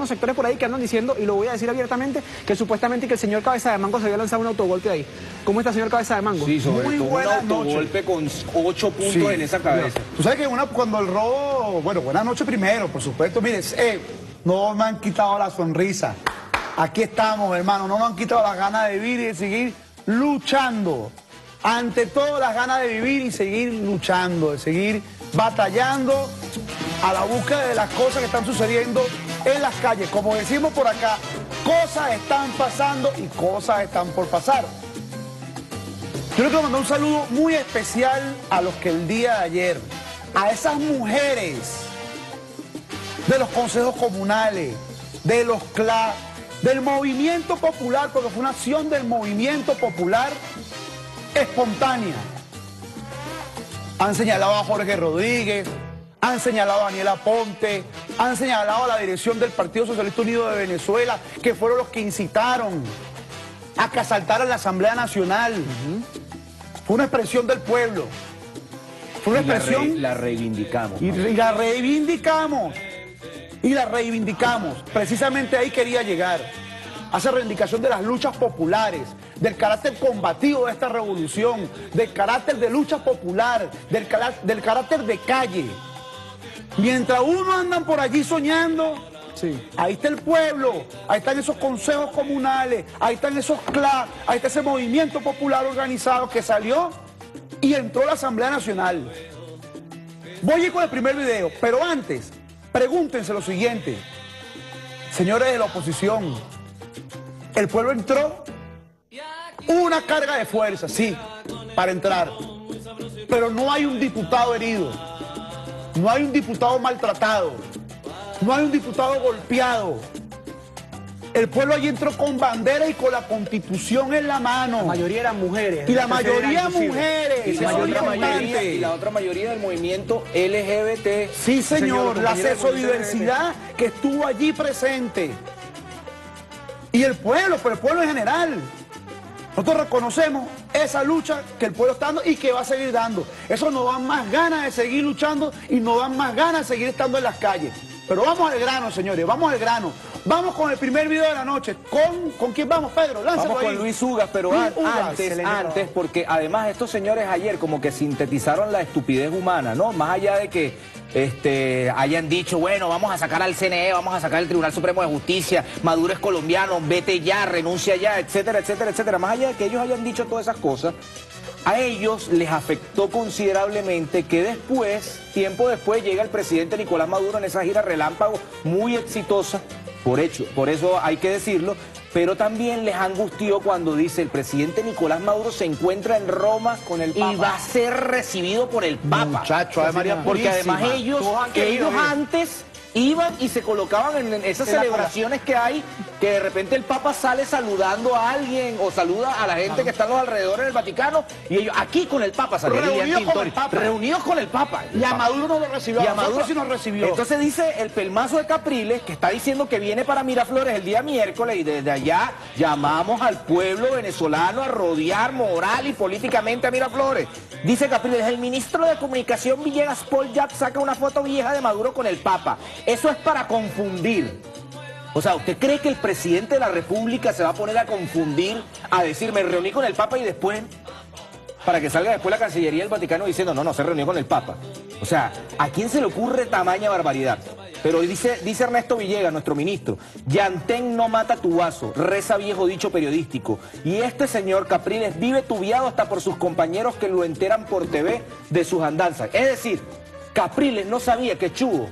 algunos sectores por ahí que andan diciendo, y lo voy a decir abiertamente, que supuestamente que el señor Cabeza de Mango se había lanzado un autogolpe ahí. ¿Cómo está, señor Cabeza de Mango? Sí, sobre muy todo buenas un autogolpe noche. Con 8 puntos sí, en esa cabeza. Mira, tú sabes que cuando el robo... Bueno, buenas noches primero, por supuesto. Mire, no me han quitado la sonrisa. Aquí estamos, hermano. No nos han quitado las ganas de vivir y de seguir luchando. Ante todo, las ganas de vivir y seguir luchando, de seguir batallando a la búsqueda de las cosas que están sucediendo en las calles. Como decimos por acá, cosas están pasando y cosas están por pasar. Yo le quiero mandar un saludo muy especial a los que el día de ayer, a esas mujeres de los consejos comunales, de los CLAP, del movimiento popular, porque fue una acción del movimiento popular espontánea. Han señalado a Jorge Rodríguez, han señalado a Daniela Ponte, han señalado a la dirección del Partido Socialista Unido de Venezuela, que fueron los que incitaron a que asaltaran la Asamblea Nacional. Fue una expresión del pueblo. Fue una expresión... La reivindicamos. Y la reivindicamos. Y la reivindicamos. Precisamente ahí quería llegar. Hace reivindicación de las luchas populares, del carácter combativo de esta revolución, del carácter de lucha popular, del carácter de calle. Mientras uno andan por allí soñando, sí, ahí está el pueblo, ahí están esos consejos comunales, ahí están esos CLAP, ahí está ese movimiento popular organizado que salió y entró a la Asamblea Nacional. Voy a ir con el primer video, pero antes, pregúntense lo siguiente, señores de la oposición, el pueblo entró una carga de fuerza, sí, para entrar, pero no hay un diputado herido, no hay un diputado maltratado, no hay un diputado golpeado. El pueblo allí entró con bandera y con la Constitución en la mano. La mayoría eran mujeres. Y la mayoría mujeres. Y la otra mayoría del movimiento LGBT. Sí, señor, la sexodiversidad que estuvo allí presente. Y el pueblo, pero el pueblo en general. Nosotros reconocemos esa lucha que el pueblo está dando y que va a seguir dando. Eso nos da más ganas de seguir luchando y nos da más ganas de seguir estando en las calles. Pero vamos al grano, señores, vamos al grano. Vamos con el primer video de la noche. ¿Con quién vamos, Pedro? Lánzalo ahí. Vamos con Luis Ugas, pero antes, porque además estos señores ayer como que sintetizaron la estupidez humana, ¿no? Más allá de que hayan dicho, bueno, vamos a sacar al CNE, vamos a sacar al Tribunal Supremo de Justicia, Maduro es colombiano, vete ya, renuncia ya, etcétera, etcétera, etcétera. Más allá de que ellos hayan dicho todas esas cosas, a ellos les afectó considerablemente que después, tiempo después, llega el presidente Nicolás Maduro en esa gira relámpago muy exitosa. Por eso hay que decirlo, pero también les angustió cuando dice el presidente Nicolás Maduro se encuentra en Roma con el Papa y va a ser recibido por el Papa. Muchacho, porque además ellos antes iban y se colocaban en esas celebraciones que hay, que de repente el Papa sale saludando a alguien o saluda a la gente que está a los alrededores del Vaticano y ellos aquí con el Papa, reunidos con el Papa. Y a Maduro no lo recibió, a Maduro sí nos recibió. Entonces dice el pelmazo de Capriles, que está diciendo que viene para Miraflores el día miércoles y desde allá llamamos al pueblo venezolano a rodear moral y políticamente a Miraflores. Dice Capriles, el ministro de Comunicación Villegas, Paul Jack, saca una foto vieja de Maduro con el Papa. Eso es para confundir. O sea, ¿usted cree que el presidente de la República se va a poner a confundir, a decir, me reuní con el Papa y después, para que salga después la Cancillería del Vaticano diciendo, no, no, se reunió con el Papa? O sea, ¿a quién se le ocurre tamaña barbaridad? Pero dice Ernesto Villegas, nuestro ministro, Yantén no mata tu vaso, reza viejo dicho periodístico. Y este señor Capriles vive tubiado hasta por sus compañeros que lo enteran por TV de sus andanzas. Es decir, Capriles no sabía que Chugo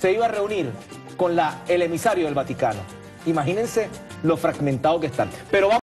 se iba a reunir con el emisario del Vaticano. Imagínense lo fragmentado que están. Pero vamos